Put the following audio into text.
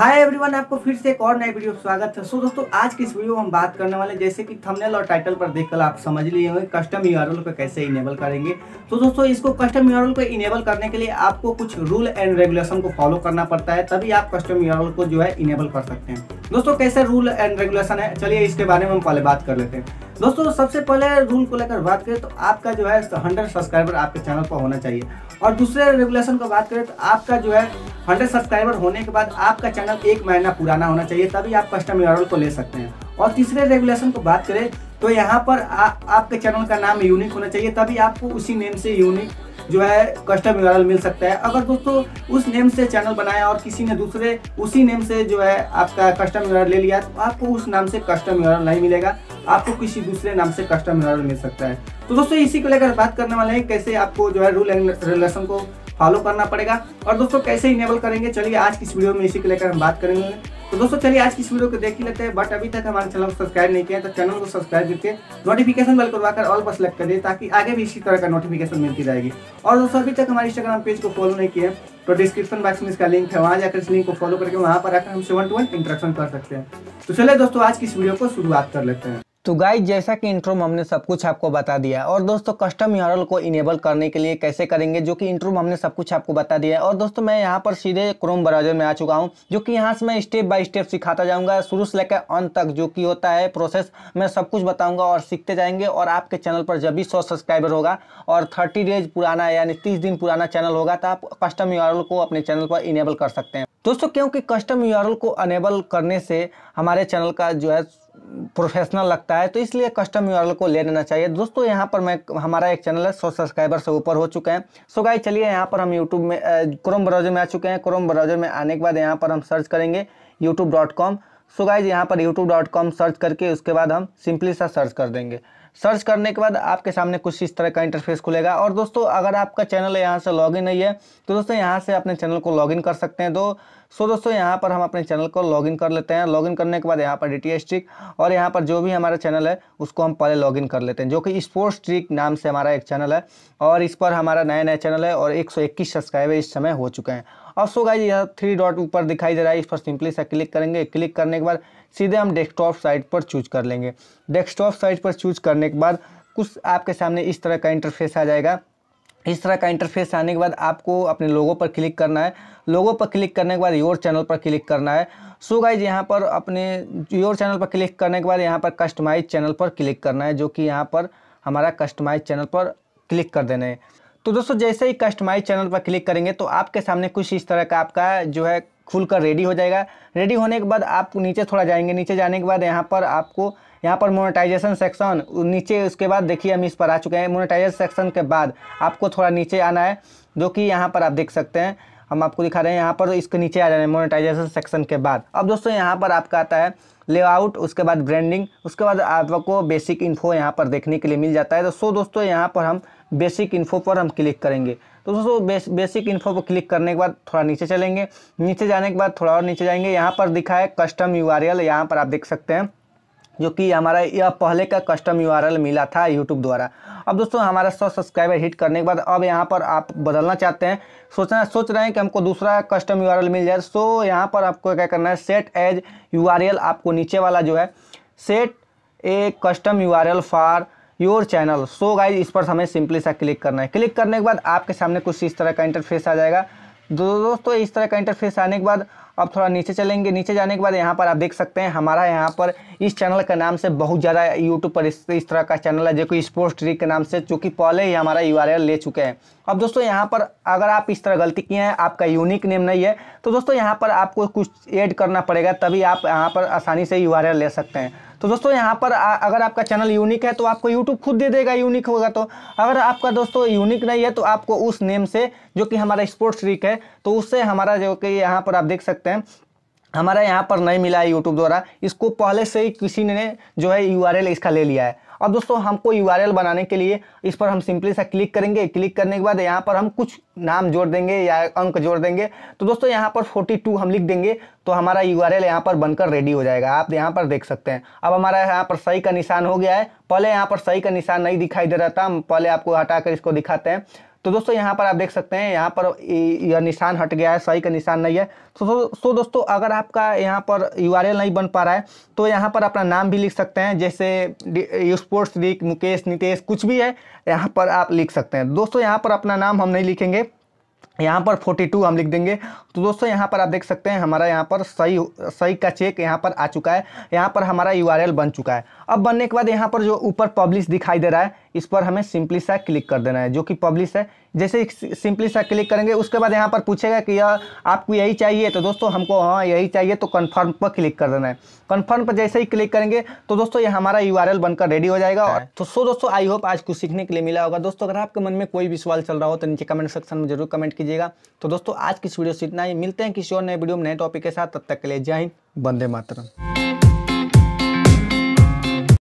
Hi everyone, आपको फिर से एक और नए वीडियो में स्वागत है। सो दोस्तों, आज की इस वीडियो में हम बात करने वाले जैसे कि थंबनेल और टाइटल पर देखकर आप समझ लिए होंगे कस्टम यूआरएल को कैसे इनेबल करेंगे। तो दोस्तों, इसको कस्टम यूआरएल को इनेबल करने के लिए आपको कुछ रूल एंड रेगुलेशन को फॉलो करना पड़ता है, तभी आप कस्टम यूआरएल को जो है इनेबल कर सकते हैं। दोस्तों, कैसे रूल एंड रेगुलेशन है, चलिए इसके बारे में हम पहले बात कर लेते हैं। दोस्तों, सबसे पहले रूल को लेकर बात करें तो आपका जो है 100 सब्सक्राइबर आपके चैनल पर होना चाहिए, और दूसरे रेगुलेशन को बात करें तो आपका जो है 100 सब्सक्राइबर होने के बाद आपका चैनल 1 महीना पुराना होना चाहिए, तभी आप कस्टम यूआरएल को ले सकते हैं। और तीसरे रेगुलेशन को बात करें तो यहाँ पर आपके चैनल का नाम यूनिक होना चाहिए, तभी आपको उसी नेम से यूनिक जो है कस्टम यूआरएल मिल सकता है। अगर दोस्तों उस नेम से चैनल बनाया और किसी ने दूसरे उसी नेम से जो है आपका कस्टम यूआरएल ले लिया तो आपको उस नाम से कस्टम यूआरएल नहीं मिलेगा, आपको किसी दूसरे नाम से कस्टम यूआरएल मिल सकता है। तो दोस्तों, इसी को लेकर बात करने वाले हैं कैसे आपको जो है रूल एंड रेगुलेशन को फॉलो करना पड़ेगा और दोस्तों कैसे इनेबल करेंगे। चलिए आज की इस वीडियो में इसी को लेकर हम बात करेंगे। तो दोस्तों चलिए आज की इस वीडियो को देख ही लेते हैं। बट अभी तक हमारे चैनल को सब्सक्राइब नहीं किया है तो चैनल को सब्सक्राइब करके नोटिफिकेशन बेल करवाकर ऑल पर सेलेक्ट कर दिए, ताकि आगे भी इसी तरह का नोटिफिकेशन मिलती रहेगी। और दोस्तों, अभी तक हमारे इंस्टाग्राम पेज को फॉलो नहीं किया तो डिस्क्रिप्शन बॉक्स में इसका लिंक है, वहाँ जाकर इस लिंक को फॉलो करके वहाँ पर आकर हम 7-1 इंटरेक्शन कर सकते हैं। तो चलिए दोस्तों, आज की इस वीडियो को शुरुआत कर लेते हैं। तो गाइज, जैसा कि इंट्रो में हमने सब कुछ आपको बता दिया, और दोस्तों कस्टम यूआरएल को इनेबल करने के लिए कैसे करेंगे, जो कि इंट्रो में हमने सब कुछ आपको बता दिया। और दोस्तों, मैं यहाँ पर सीधे क्रोम ब्राउजर में आ चुका हूँ, जो कि यहाँ से मैं स्टेप बाय स्टेप सिखाता जाऊँगा, शुरू से लेकर अंत तक जो कि होता है प्रोसेस, मैं सब कुछ बताऊँगा और सीखते जाएंगे। और आपके चैनल पर जब भी 100 सब्सक्राइबर होगा और 30 डेज पुराना यानी 30 दिन पुराना चैनल होगा तो आप कस्टम यूआरएल को अपने चैनल पर इनेबल कर सकते हैं। दोस्तों, क्योंकि कस्टम यूआरएल को अनेबल करने से हमारे चैनल का जो है प्रोफेशनल लगता है, तो इसलिए कस्टम यूआरएल को ले लेना चाहिए। दोस्तों, यहाँ पर मैं हमारा एक चैनल है 100 सब्सक्राइबर से ऊपर हो चुके हैं। सो गाइस, चलिए यहाँ पर हम यूट्यूब में क्रोम ब्राउजर में आ चुके हैं। क्रोम ब्राउजर में आने के बाद यहाँ पर हम सर्च करेंगे youtube.com। सो गाइस, यहाँ पर youtube.com सर्च करके उसके बाद हम सिंपली सा सर्च कर देंगे। सर्च करने के बाद आपके सामने कुछ इस तरह का इंटरफेस खुलेगा। और दोस्तों, अगर आपका चैनल यहाँ से लॉगिन नहीं है तो दोस्तों यहाँ से अपने चैनल को लॉगिन कर सकते हैं। तो दोस्तों, यहाँ पर हम अपने चैनल को लॉगिन कर लेते हैं। लॉगिन करने के बाद यहाँ पर DTS ट्रिक और यहाँ पर जो भी हमारा चैनल है उसको हम पहले लॉगिन कर लेते हैं, जो कि स्पोर्ट्स ट्रिक नाम से हमारा एक चैनल है और इस पर हमारा नया चैनल है और 121 सब्सक्राइबर इस समय हो चुके हैं। और सो गाइस, यह 3 डॉट ऊपर दिखाई दे रहा है, इस पर सिंपली सा क्लिक करेंगे। क्लिक करने के बाद सीधे हम डेस्कटॉप साइट पर चूज कर लेंगे। डेस्कटॉप साइट पर चूज करने के बाद कुछ आपके सामने इस तरह का इंटरफेस आ जाएगा। इस तरह का इंटरफेस आने के बाद आपको अपने लोगों पर क्लिक करना है। लोगों पर क्लिक करने के बाद योर चैनल पर क्लिक करना है। सो गाइज, यहाँ पर अपने योर चैनल पर क्लिक करने के बाद यहाँ पर कस्टमाइज चैनल पर क्लिक करना है, जो कि यहाँ पर हमारा कस्टमाइज चैनल पर क्लिक कर देना है। तो दोस्तों, जैसे ही कस्टमाइज चैनल पर क्लिक करेंगे तो आपके सामने कुछ इस तरह का आपका जो है खुलकर रेडी हो जाएगा। रेडी होने के बाद आप नीचे थोड़ा जाएंगे। नीचे जाने के बाद यहाँ पर आपको यहाँ पर मोनेटाइजेशन सेक्शन नीचे, उसके बाद देखिए हम इस पर आ चुके हैं। मोनेटाइजेशन सेक्शन के बाद आपको थोड़ा नीचे आना है, जो कि यहाँ पर आप देख सकते हैं, हम आपको दिखा रहे हैं। यहाँ पर इसके नीचे आ जाना है मोनेटाइजेशन सेक्शन के बाद। अब दोस्तों, यहाँ पर आपका आता है लेआउट, उसके बाद ब्रांडिंग, उसके बाद आपको बेसिक इन्फो यहाँ पर देखने के लिए मिल जाता है। तो दोस्तों, यहाँ पर हम बेसिक इन्फो पर हम क्लिक करेंगे। तो दोस्तों, बेसिक इन्फो पर क्लिक करने के बाद थोड़ा नीचे चलेंगे। नीचे जाने के बाद थोड़ा और नीचे जाएंगे। यहाँ पर दिखा है कस्टम यूआरएल, यहाँ पर आप देख सकते हैं, जो कि हमारा यह पहले का कस्टम यूआरएल मिला था यूट्यूब द्वारा। अब दोस्तों, हमारा 100 सब्सक्राइबर हिट करने के बाद अब यहाँ पर आप बदलना चाहते हैं, सोच रहे हैं कि हमको दूसरा कस्टम यूआरएल मिल जाए। सो यहाँ पर आपको क्या करना है, सेट एज यूआरएल, आपको नीचे वाला जो है set a custom URL for your channel. So guys, इस पर हमें सिंपली सा क्लिक करना है। क्लिक करने के बाद आपके सामने कुछ इस तरह का इंटरफेस आ जाएगा। दोस्तों, इस तरह का इंटरफेस आने के बाद अब थोड़ा नीचे चलेंगे। नीचे जाने के बाद यहाँ पर आप देख सकते हैं, हमारा यहाँ पर इस चैनल के नाम से बहुत ज़्यादा यूट्यूब पर इस तरह का चैनल है, जो कि स्पोर्ट्स ट्रिक के नाम से, चूँकि पहले ही हमारा यूआरएल ले चुके हैं। अब दोस्तों, यहाँ पर अगर आप इस तरह गलती किए हैं, आपका यूनिक नेम नहीं है, तो दोस्तों यहाँ पर आपको कुछ ऐड करना पड़ेगा, तभी आप यहाँ पर आसानी से यूआरएल ले सकते हैं। तो दोस्तों, यहाँ पर अगर आपका चैनल यूनिक है तो आपको यूट्यूब खुद दे देगा, यूनिक होगा तो। अगर आपका दोस्तों यूनिक नहीं है तो आपको उस नेम से, जो कि हमारा स्पोर्ट्स ट्रिक है, तो उससे हमारा जो कि यहाँ पर आप देख सकते हैं, हमारा यहाँ पर नहीं मिला है यूट्यूब द्वारा, इसको पहले से ही किसी ने जो है यूआरएल इसका ले लिया है। अब दोस्तों, हमको यूआरएल बनाने के लिए इस पर हम सिंपली सा क्लिक करेंगे। क्लिक करने के बाद यहाँ पर हम कुछ नाम जोड़ देंगे या अंक जोड़ देंगे। तो दोस्तों, यहाँ पर 42 हम लिख देंगे तो हमारा यूआरएल यहाँ पर बनकर रेडी हो जाएगा। आप यहाँ पर देख सकते हैं, अब हमारा यहाँ पर सही का निशान हो गया है। पहले यहाँ पर सही का निशान नहीं दिखाई दे रहा था, हम पहले आपको हटा कर इसको दिखाते हैं। तो दोस्तों यहाँ पर आप देख सकते हैं, यहाँ पर यह निशान हट गया है, सही का निशान नहीं है। तो दोस्तों अगर आपका यहाँ पर यूआरएल नहीं बन पा रहा है तो यहाँ पर अपना नाम भी लिख सकते हैं, जैसे स्पोर्ट्स रिक, मुकेश, नितेश, कुछ भी है यहाँ पर आप लिख सकते हैं। दोस्तों यहाँ पर अपना नाम हम नहीं लिखेंगे, यहाँ पर 42 हम लिख देंगे। तो दोस्तों यहाँ पर आप देख सकते हैं हमारा यहाँ पर सही का चेक यहाँ पर आ चुका है, यहाँ पर हमारा यूआरएल बन चुका है। अब बनने के बाद यहाँ पर जो ऊपर पब्लिश दिखाई दे रहा है इस पर हमें सिंपली सा क्लिक कर देना है, जो कि पब्लिश है। जैसे सिंपली सा क्लिक करेंगे उसके बाद यहाँ पर पूछेगा कि यह आपको यही चाहिए, तो दोस्तों हमको हाँ यही चाहिए, तो कन्फर्म पर क्लिक कर देना है। कन्फर्म पर जैसे ही क्लिक करेंगे तो दोस्तों ये हमारा यूआरएल बनकर रेडी हो जाएगा। और तो सो दोस्तों आई होप आज कुछ सीखने के लिए मिला होगा। दोस्तों अगर आपके मन में कोई भी सवाल चल रहा हो तो नीचे कमेंट सेक्शन में जरूर कमेंट कीजिएगा। तो दोस्तों आज की इस वीडियो से इतना ही, मिलते हैं किसी और नए वीडियो में नए टॉपिक के साथ, तब तक के लिए जय हिंद, वंदे मातरम।